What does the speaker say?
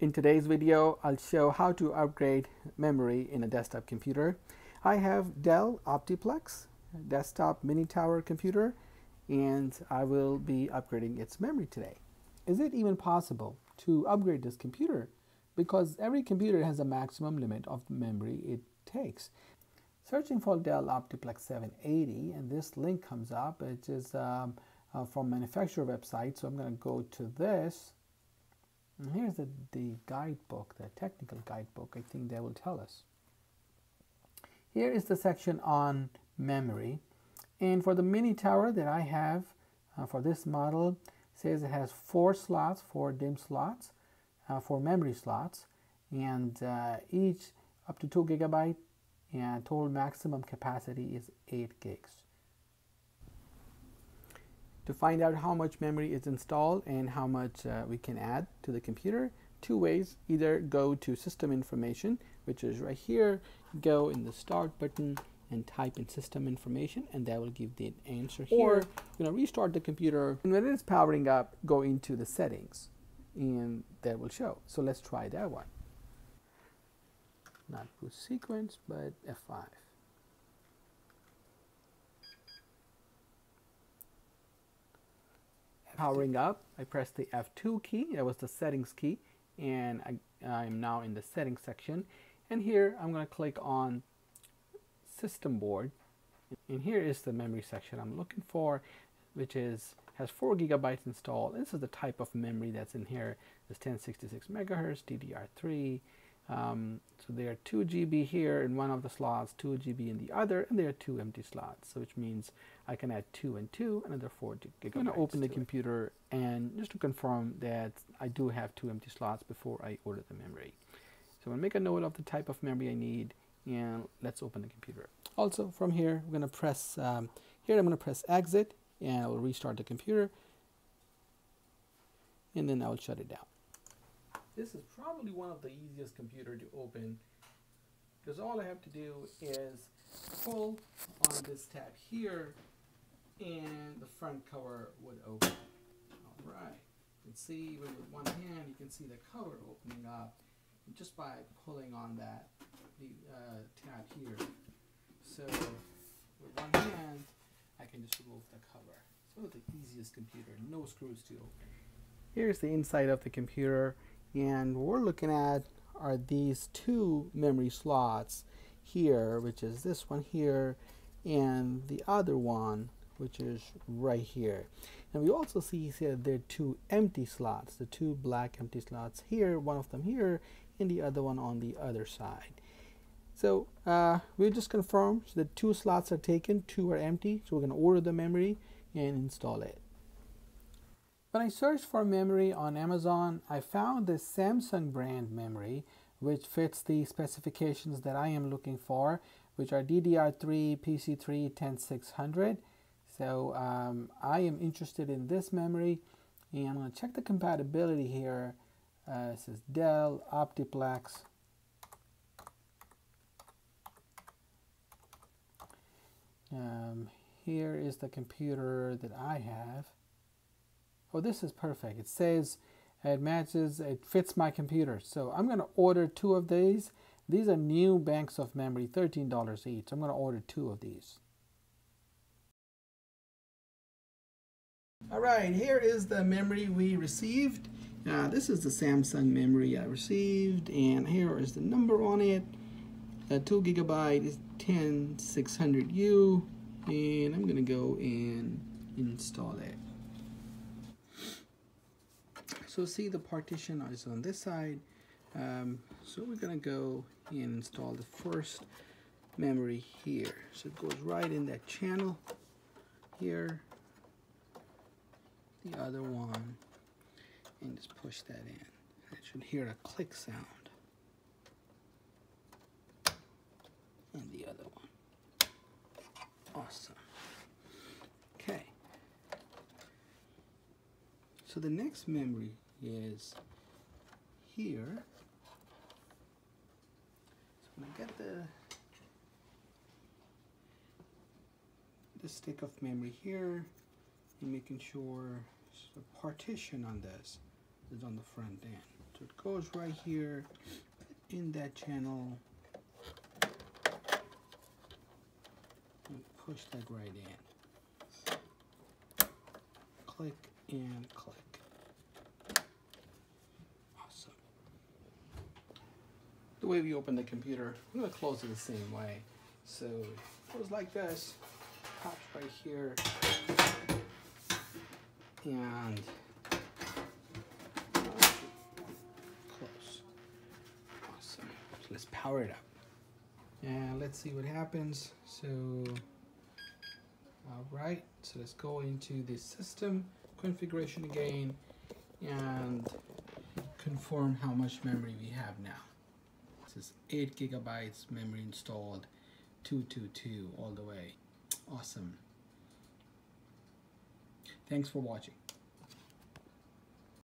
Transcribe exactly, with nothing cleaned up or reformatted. In today's video, I'll show how to upgrade memory in a desktop computer. I have Dell Optiplex desktop mini tower computer, and I will be upgrading its memory today. Is it even possible to upgrade this computer? Because every computer has a maximum limit of memory it takes. Searching for Dell Optiplex seven eighty, and this link comes up. It is um, uh, from manufacturer website, so I'm going to go to this. And here's the, the guidebook, the technical guidebook. I think they will tell us. Here is the section on memory. And for the mini tower that I have uh, for this model, it says it has four slots, four DIMM slots, uh, four memory slots, and uh, each up to two gigabyte, and total maximum capacity is eight gigs. To find out how much memory is installed and how much uh, we can add to the computer, two ways. Either go to system information, which is right here, go in the start button and type in system information, and that will give the answer here. Or you know, restart the computer, and when it's powering up, go into the settings, and that will show. So let's try that one. Not boot sequence, but F five. Powering up, I press the F two key, that was the settings key, and I, I'm now in the settings section, and here I'm going to click on system board, and here is the memory section I'm looking for, which is has four gigabytes installed. This is the type of memory that's in here. It's ten sixty-six megahertz, D D R three, um, so there are two G B here in one of the slots, two G B in the other, and there are two empty slots, so which means I can add two and two, another four gigabytes. I'm going to open the computer and just to confirm that I do have two empty slots before I order the memory. So I'm going to make a note of the type of memory I need, and let's open the computer. Also from here, we're going to press, um, here I'm going to press exit, and I will restart the computer, and then I will shut it down. This is probably one of the easiest computers to open, because all I have to do is pull on this tab here, and the front cover would open. All right, you can see even with one hand, you can see the cover opening up just by pulling on that the, uh, tab here. So with one hand, I can just remove the cover. It's one of the easiest computer, no screws to open. Here's the inside of the computer, and what we're looking at are these two memory slots here, which is this one here, and the other one, which is right here. And we also see here there are two empty slots, the two black empty slots here, one of them here, and the other one on the other side. So uh, we just confirmed that two slots are taken, two are empty, so we're going to order the memory and install it. When I searched for memory on Amazon, I found this Samsung brand memory, which fits the specifications that I am looking for, which are D D R three, P C three one oh six hundred. So um, I am interested in this memory, and I'm going to check the compatibility here. Uh, it says Dell Optiplex, um, here is the computer that I have. Oh, this is perfect. It says it matches, it fits my computer. So I'm going to order two of these. These are new banks of memory, thirteen dollars each. I'm going to order two of these. All right, here is the memory we received. Uh, this is the Samsung memory I received, and here is the number on it. Uh, two gigabyte is ten six hundred U, and I'm going to go and install it. So see, the partition is on this side. Um, so we're gonna go and install the first memory here. So it goes right in that channel here. The other one, and just push that in. I should hear a click sound. And the other one. Awesome. Okay. So the next memory is here. So when I get the the stick of memory here, and making sure there's a partition on this, is on the front end. So it goes right here in that channel and push that right in. Click and click. Awesome. The way we open the computer, we're going to close it the same way. So it goes like this, pops right here, and close. Awesome. So let's power it up. And let's see what happens. So, all right, so let's go into the system configuration again and confirm how much memory we have now. This is eight gigabytes memory installed, two two two all the way. Awesome. Thanks for watching.